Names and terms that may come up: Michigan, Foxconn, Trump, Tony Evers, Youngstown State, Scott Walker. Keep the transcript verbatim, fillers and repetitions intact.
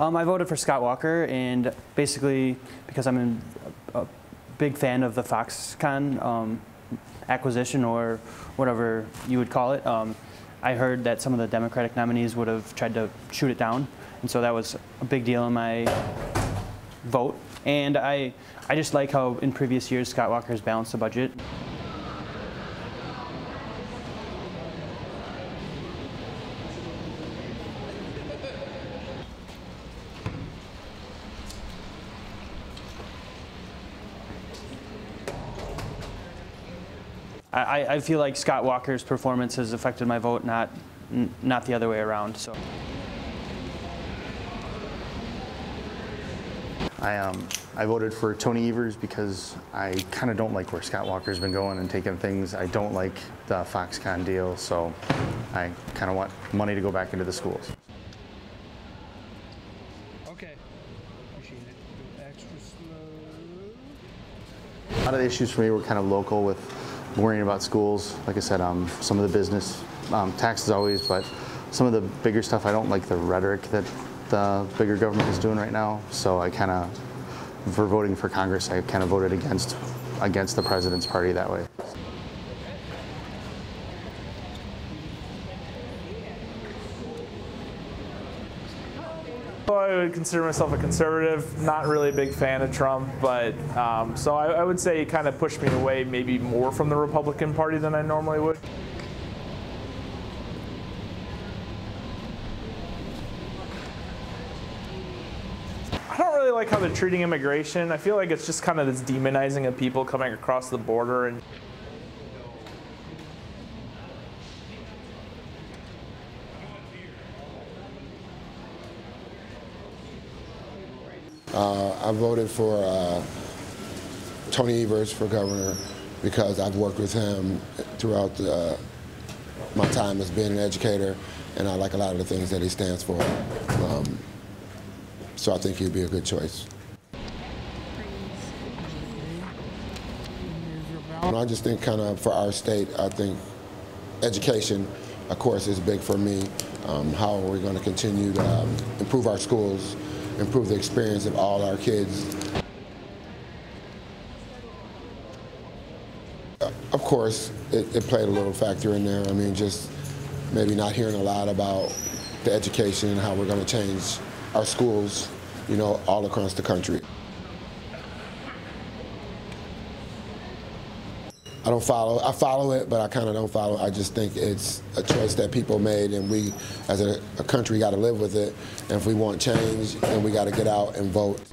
Um, I voted for Scott Walker, and basically because I'm a, a big fan of the Foxconn um, acquisition, or whatever you would call it. Um, I heard that some of the Democratic nominees would have tried to shoot it down, and so that was a big deal in my vote. And I, I just like how in previous years Scott Walker has balanced the budget. I, I feel like Scott Walker's performance has affected my vote, not, n not the other way around. So I, um, I voted for Tony Evers because I kind of don't like where Scott Walker's been going and taking things. I don't like the Foxconn deal, so I kind of want money to go back into the schools. Okay. Appreciate it. Extra slow. A lot of the issues for me were kind of local with worrying about schools. Like I said, um, some of the business, um, taxes always, but some of the bigger stuff, I don't like the rhetoric that the bigger government is doing right now. So I kind of, for voting for Congress, I kind of voted against, against the president's party that way. Well, I would consider myself a conservative, not really a big fan of Trump, but um, so I, I would say he kind of pushed me away maybe more from the Republican Party than I normally would. I don't really like how they're treating immigration. I feel like it's just kind of this demonizing of people coming across the border. And Uh, I voted for uh, Tony Evers for governor because I've worked with him throughout the, uh, my time as being an educator, and I like a lot of the things that he stands for. Um, so I think he'd be a good choice. And I just think kind of for our state, I think education, of course, is big for me. Um, how are we going to continue to um, improve our schools? Improve the experience of all our kids. Of course, it, it played a little factor in there. I mean, just maybe not hearing a lot about the education and how we're going to change our schools, you know, all across the country. I don't follow, I follow it, but I kind of don't follow it. I just think it's a choice that people made, and we as a, a country got to live with it. And if we want change, then we got to get out and vote.